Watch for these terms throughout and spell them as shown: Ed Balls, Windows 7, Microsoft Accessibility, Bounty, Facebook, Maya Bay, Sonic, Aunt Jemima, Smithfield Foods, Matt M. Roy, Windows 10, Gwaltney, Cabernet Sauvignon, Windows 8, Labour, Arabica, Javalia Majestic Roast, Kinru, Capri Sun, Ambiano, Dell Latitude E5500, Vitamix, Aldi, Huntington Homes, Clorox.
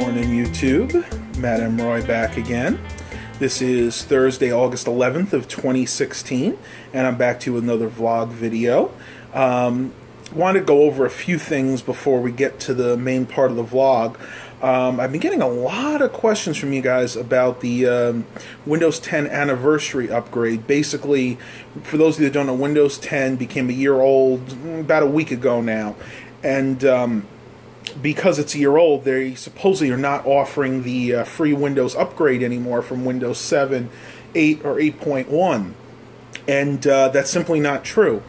Morning YouTube, Matt M. Roy back again. This is Thursday, August 11th of 2016, and I'm back to another vlog video. Want to go over a few things before we get to the main part of the vlog. I've been getting a lot of questions from you guys about the Windows 10 anniversary upgrade. Basically, for those of you that don't know, Windows 10 became a year old about a week ago now, and because it's a year old, they supposedly are not offering the free Windows upgrade anymore from Windows 7, 8, or 8.1, and that's simply not true.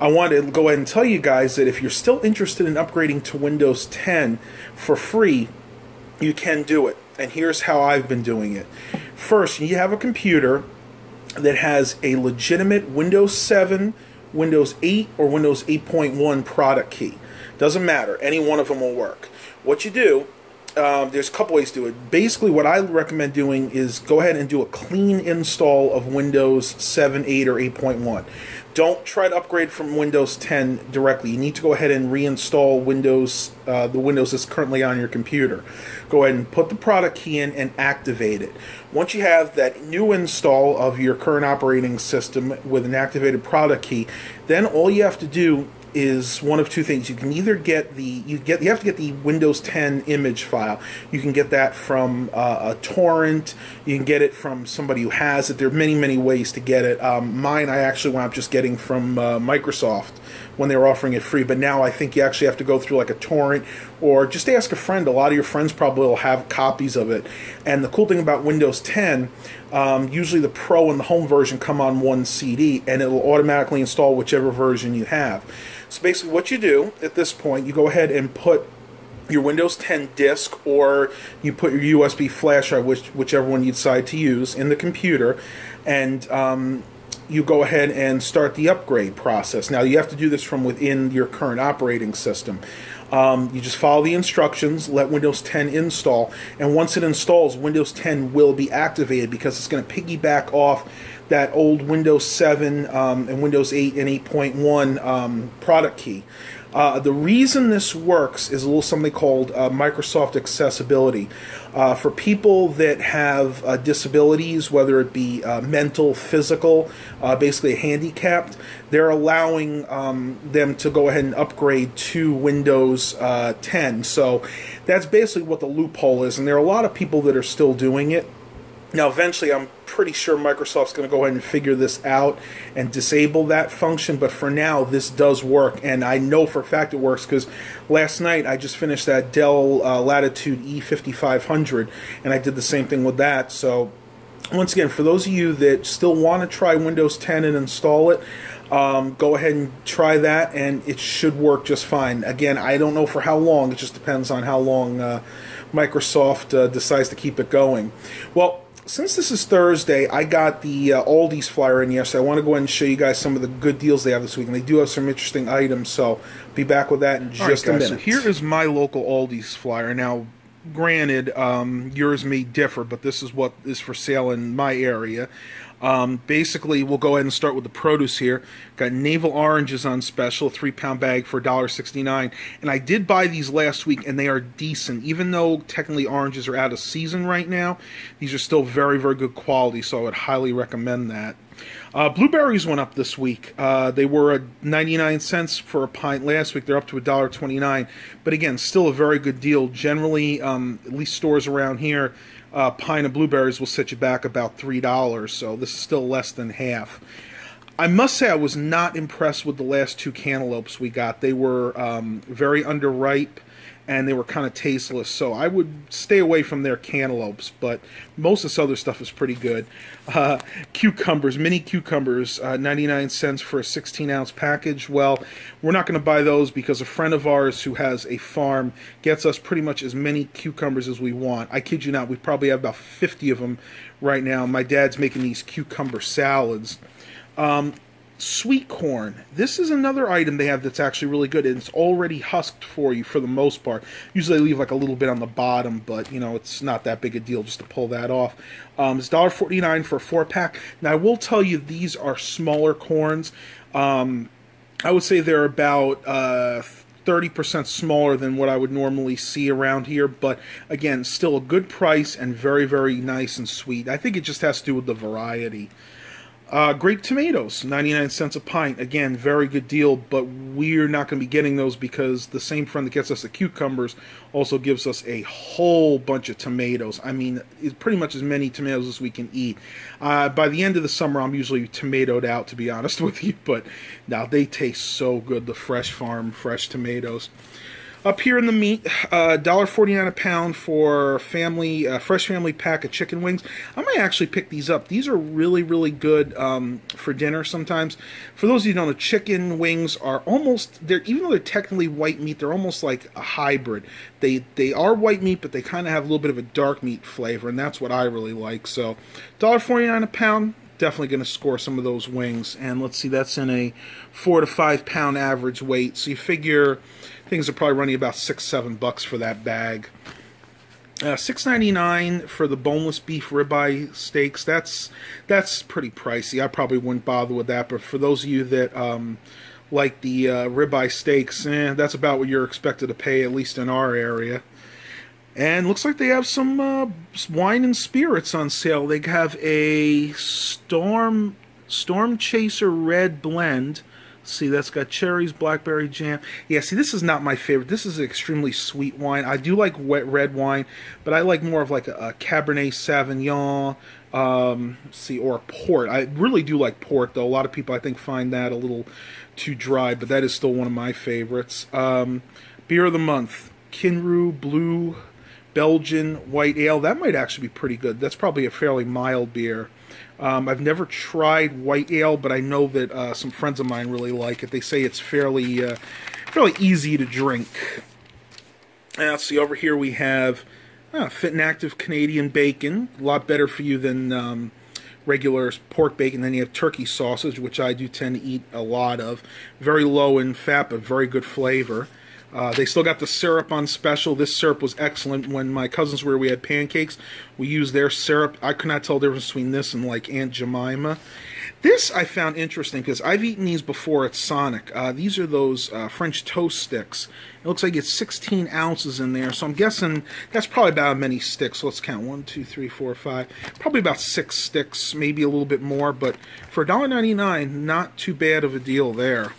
I want to go ahead and tell you guys that if you're still interested in upgrading to Windows 10 for free, you can do it, and here's how I've been doing it. First, you have a computer that has a legitimate Windows 7, Windows 8, or Windows 8.1 product key. Doesn't matter. Any one of them will work. What you do, there's a couple ways to do it. Basically, what I recommend doing is go ahead and do a clean install of Windows 7, 8, or 8.1. Don't try to upgrade from Windows 10 directly. You need to go ahead and reinstall Windows, the Windows that's currently on your computer. Go ahead and put the product key in and activate it. Once you have that new install of your current operating system with an activated product key, then all you have to do is one of two things. You can either get the you have to get the Windows 10 image file. You can get that from a torrent. You can get it from somebody who has it. There are many ways to get it. Mine I actually wound up just getting from Microsoft when they were offering it free, but now I think you actually have to go through like a torrent or just ask a friend. A lot of your friends probably will have copies of it. And the cool thing about Windows 10, usually the Pro and the Home version come on one CD, and it will automatically install whichever version you have. So basically what you do at this point, you go ahead and put your Windows 10 disk, or you put your USB flash drive, whichever one you decide to use, in the computer, and you go ahead and start the upgrade process. Now, you have to do this from within your current operating system. You just follow the instructions, let Windows 10 install, and once it installs, Windows 10 will be activated because it's going to piggyback off that old Windows 7 and Windows 8 and 8.1 product key. The reason this works is a little something called Microsoft Accessibility. For people that have disabilities, whether it be mental, physical, basically handicapped, they're allowing them to go ahead and upgrade to Windows 10. So that's basically what the loophole is, and there are a lot of people that are still doing it. Now, eventually, I'm pretty sure Microsoft's going to go ahead and figure this out and disable that function, but for now, this does work, and I know for a fact it works because last night I just finished that Dell Latitude E5500, and I did the same thing with that. So once again, for those of you that still want to try Windows 10 and install it, go ahead and try that, and it should work just fine. Again, I don't know for how long. It just depends on how long Microsoft decides to keep it going. Well, since this is Thursday, I got the Aldi's flyer in yesterday. I want to go ahead and show you guys some of the good deals they have this week, and they do have some interesting items, so be back with that in just a minute. So here is my local Aldi's flyer. Now, granted, yours may differ, but this is what is for sale in my area. Basically, we'll go ahead and start with the produce here. Got navel oranges on special, 3-pound bag for $1.69. And I did buy these last week, and they are decent. Even though technically oranges are out of season right now, these are still very good quality, so I would highly recommend that. Blueberries went up this week. They were at 99 cents for a pint last week. They're up to $1.29. But again, still a very good deal. Generally, at least stores around here, a pint of blueberries will set you back about $3, so this is still less than half. I must say I was not impressed with the last two cantaloupes we got. They were very underripe, and they were kind of tasteless, so I would stay away from their cantaloupes, but most of this other stuff is pretty good. Cucumbers, mini cucumbers, 99 cents for a 16-ounce package. Well, we're not going to buy those because a friend of ours who has a farm gets us pretty much as many cucumbers as we want. I kid you not, we probably have about 50 of them right now. My dad's making these cucumber salads. Sweet corn. This is another item they have that's actually really good, and it's already husked for you for the most part. Usually they leave like a little bit on the bottom, but you know, it's not that big a deal just to pull that off. It's $1.49 for a 4-pack. Now I will tell you, these are smaller corns. I would say they're about 30% smaller than what I would normally see around here, but again, still a good price and very, very nice and sweet. I think it just has to do with the variety. Grape tomatoes, 99 cents a pint. Again, very good deal, but we're not going to be getting those because the same friend that gets us the cucumbers also gives us a whole bunch of tomatoes. I mean, it's pretty much as many tomatoes as we can eat. By the end of the summer, I'm usually tomatoed out, to be honest with you, but now they taste so good, the fresh farm, fresh tomatoes. Up here in the meat, $1.49 a pound for family fresh family pack of chicken wings. I might actually pick these up. These are really, really good for dinner sometimes. For those of you who don't know, chicken wings are almost, even though they're technically white meat, they're almost like a hybrid. They are white meat, but they kind of have a little bit of a dark meat flavor, and that's what I really like. So $1.49 a pound. Definitely going to score some of those wings. And let's see, that's in a 4 to 5 pound average weight, so you figure things are probably running about $6, $7 for that bag. $6.99 for the boneless beef ribeye steaks. That's pretty pricey. I probably wouldn't bother with that, but for those of you that like the ribeye steaks, that's about what you're expected to pay, at least in our area. And looks like they have some wine and spirits on sale. They have a Storm Chaser Red Blend. See, that's got cherries, blackberry jam. Yeah, see, this is not my favorite. This is an extremely sweet wine. I do like wet red wine, but I like more of like a Cabernet Sauvignon, or a port. I really do like port, though. A lot of people, I think, find that a little too dry, but that is still one of my favorites. Beer of the month, Kinru Blue Belgian White Ale. That might actually be pretty good. That's probably a fairly mild beer. I've never tried white ale, but I know that some friends of mine really like it. They say it's fairly easy to drink. Let's see, over here we have Fit and Active Canadian Bacon. A lot better for you than regular pork bacon. Then you have turkey sausage, which I do tend to eat a lot of. Very low in fat, but very good flavor. They still got the syrup on special. This syrup was excellent. When my cousins were here, we had pancakes. We used their syrup. I could not tell the difference between this and like Aunt Jemima. This I found interesting because I've eaten these before at Sonic. These are those French toast sticks. It looks like it's 16 ounces in there, so I'm guessing that's probably about how many sticks. So let's count. 1, 2, 3, 4, 5. Probably about 6 sticks, maybe a little bit more. But for $1.99, not too bad of a deal there.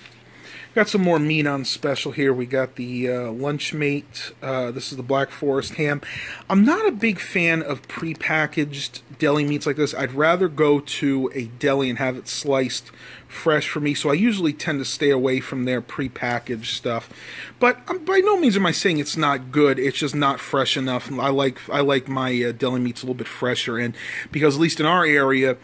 Got some more meat on special here. We got the Lunchmate. This is the Black Forest ham. I'm not a big fan of prepackaged deli meats like this. I'd rather go to a deli and have it sliced fresh for me, so I usually tend to stay away from their prepackaged stuff. But by no means am I saying it's not good. It's just not fresh enough. I like my deli meats a little bit fresher, and because at least in our area,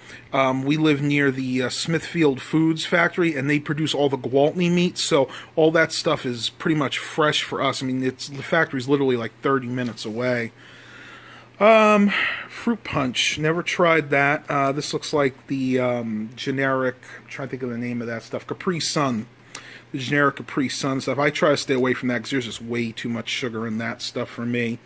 we live near the Smithfield Foods factory, and they produce all the Gwaltney meats, so all that stuff is pretty much fresh for us. I mean, the factory's literally like 30 minutes away. Fruit punch, never tried that. This looks like the generic, I'm trying to think of the name of that stuff, Capri Sun. The generic Capri Sun stuff. I try to stay away from that because there's just way too much sugar in that stuff for me.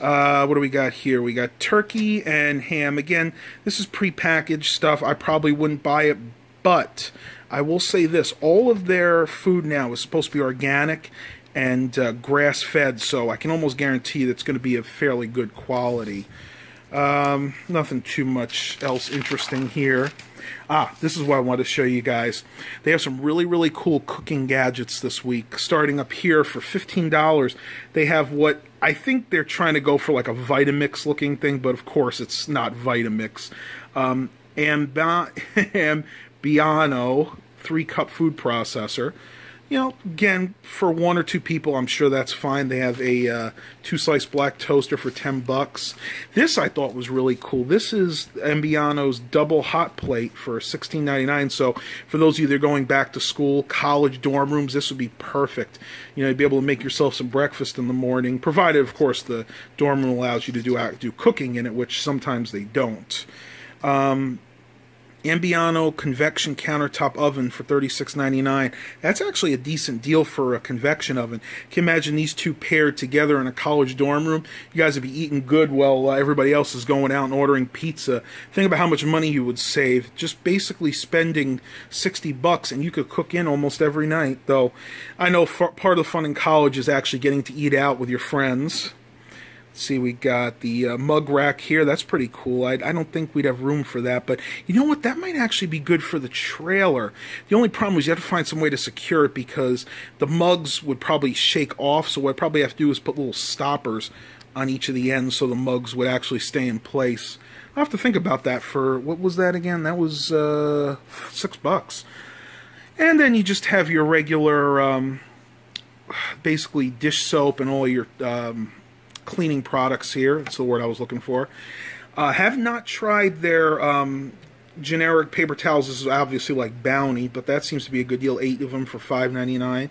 What do we got here? We got turkey and ham. Again, this is prepackaged stuff. I probably wouldn't buy it, but I will say this. All of their food now is supposed to be organic and grass-fed, so I can almost guarantee that's going to be of fairly good quality. Nothing too much else interesting here. This is what I wanted to show you guys. They have some really, really cool cooking gadgets this week. Starting up here for $15, they have what I think they're trying to go for, like a Vitamix looking thing, but of course it's not Vitamix. Ambiano 3-cup food processor. You know, again, for 1 or 2 people, I'm sure that's fine. They have a 2-slice black toaster for $10. This I thought was really cool. This is Ambiano's double hot plate for $16.99. So for those of you that are going back to school, college dorm rooms, this would be perfect. You know, you'd be able to make yourself some breakfast in the morning, provided, of course, the dorm room allows you to do cooking in it, which sometimes they don't. Ambiano convection countertop oven for $36.99. That's actually a decent deal for a convection oven. Can you imagine these two paired together in a college dorm room? You guys would be eating good while everybody else is going out and ordering pizza. Think about how much money you would save. Just basically spending $60 and you could cook in almost every night. Though I know part of the fun in college is actually getting to eat out with your friends. See, we got the mug rack here. That's pretty cool. I don't think we'd have room for that, but you know what? That might actually be good for the trailer. The only problem is you have to find some way to secure it because the mugs would probably shake off, so what I'd probably have to do is put little stoppers on each of the ends so the mugs would actually stay in place. I'll have to think about that for, what was that again? That was $6. And then you just have your regular, basically dish soap and all your... cleaning products here. That's the word I was looking for. Have not tried their generic paper towels. This is obviously like Bounty, but that seems to be a good deal. 8 of them for $5.99.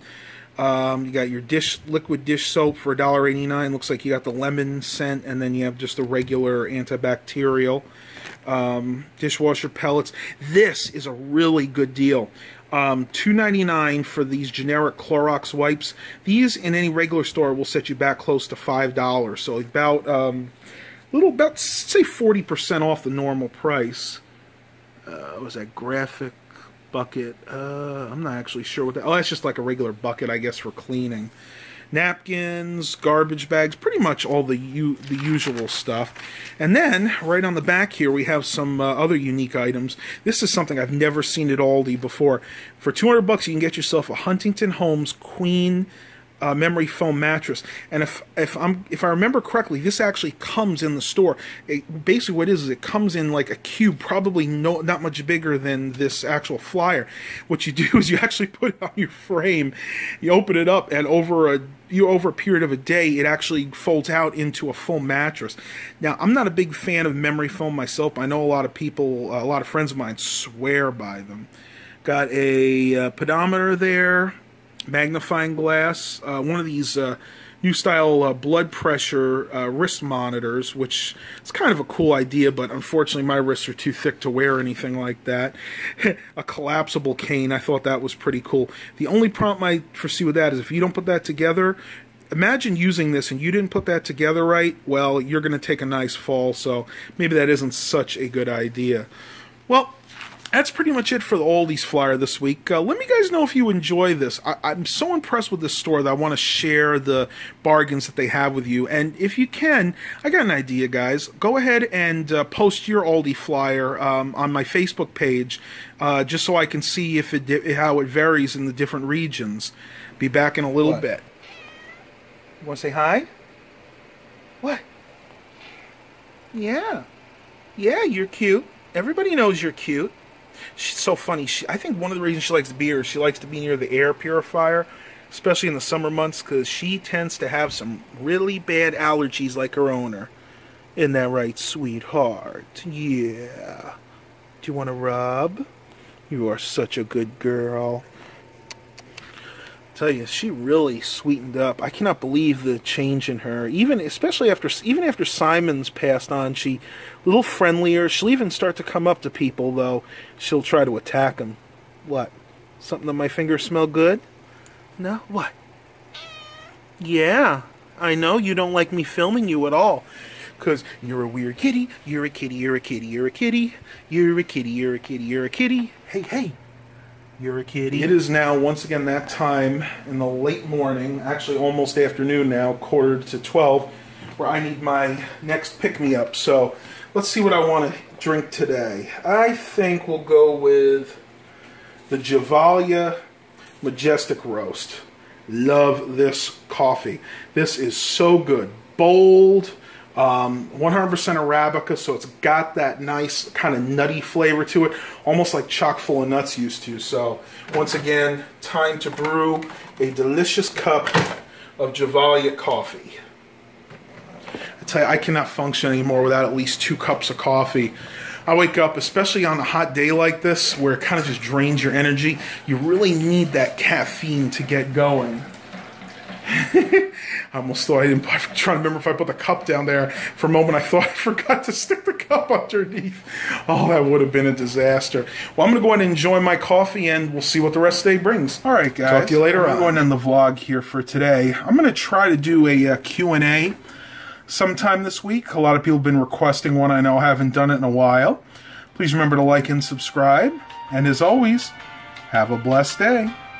You got your liquid dish soap for $1.89. Looks like you got the lemon scent, and then you have just the regular antibacterial. Dishwasher pellets. This is a really good deal. $2.99 for these generic Clorox wipes. These in any regular store will set you back close to $5, so about about say 40% off the normal price. What was that graphic bucket? I'm not actually sure what that. Oh, that's just like a regular bucket, I guess, for cleaning. Napkins, garbage bags, pretty much all the usual stuff. And then, right on the back here, we have some other unique items. This is something I've never seen at Aldi before. For $200, you can get yourself a Huntington Homes Queen memory foam mattress. And if I remember correctly, this actually comes in the store. Basically what it is it comes in like a cube, probably not much bigger than this actual flyer. What you do is you actually put it on your frame, you open it up, and over a period of a day, it actually folds out into a full mattress. Now, I'm not a big fan of memory foam myself. I know a lot of people, a lot of friends of mine swear by them. Got a pedometer there. Magnifying glass, one of these new style blood pressure wrist monitors, which is kind of a cool idea, but unfortunately my wrists are too thick to wear anything like that. A collapsible cane, I thought that was pretty cool. The only problem I foresee with that is if you don't put that together, imagine using this and you didn't put that together right, well, you're going to take a nice fall, so maybe that isn't such a good idea. Well, that's pretty much it for the Aldi's flyer this week. Let me guys know if you enjoy this. I'm so impressed with this store that I want to share the bargains that they have with you. And if you can, I got an idea, guys. Go ahead and post your Aldi flyer on my Facebook page, just so I can see if how it varies in the different regions. Be back in a little bit. You want to say hi? What? Yeah. Yeah, you're cute. Everybody knows you're cute. She's so funny. I think one of the reasons she likes to be here is she likes to be near the air purifier, especially in the summer months, because she tends to have some really bad allergies like her owner. Isn't that right, sweetheart? Yeah. Do you want to rub? You are such a good girl. I tell you, she really sweetened up. I cannot believe the change in her. Even after Simon's passed on, she's a little friendlier. She'll even start to come up to people, though she'll try to attack them. What? Something on my finger smell good? No? What? Yeah, I know you don't like me filming you at all, 'cause you're a weird kitty. You're a kitty. You're a kitty. You're a kitty. You're a kitty. You're a kitty. You're a kitty. Hey, hey. You're a kitty. It is now, once again, that time in the late morning, actually almost afternoon now, 11:45, where I need my next pick-me-up. So let's see what I want to drink today. I think we'll go with the Javalia Majestic Roast. Love this coffee. This is so good. Bold. 100% Arabica, so it's got that nice kind of nutty flavor to it, almost like chock full of nuts used to. So once again, time to brew a delicious cup of Javalia coffee. I tell you, I cannot function anymore without at least 2 cups of coffee. I wake up, especially on a hot day like this, where it kind of just drains your energy. You really need that caffeine to get going. I almost thought I didn't. I'm trying to remember if I put the cup down there. For a moment, I thought I forgot to stick the cup underneath. Oh, that would have been a disaster. Well, I'm going to go ahead and enjoy my coffee, and we'll see what the rest of the day brings. All right, guys. Talk to you later on. I'm going to end the vlog here for today. I'm going to try to do a Q&A sometime this week. A lot of people have been requesting one. I know I haven't done it in a while. Please remember to like and subscribe. And as always, have a blessed day.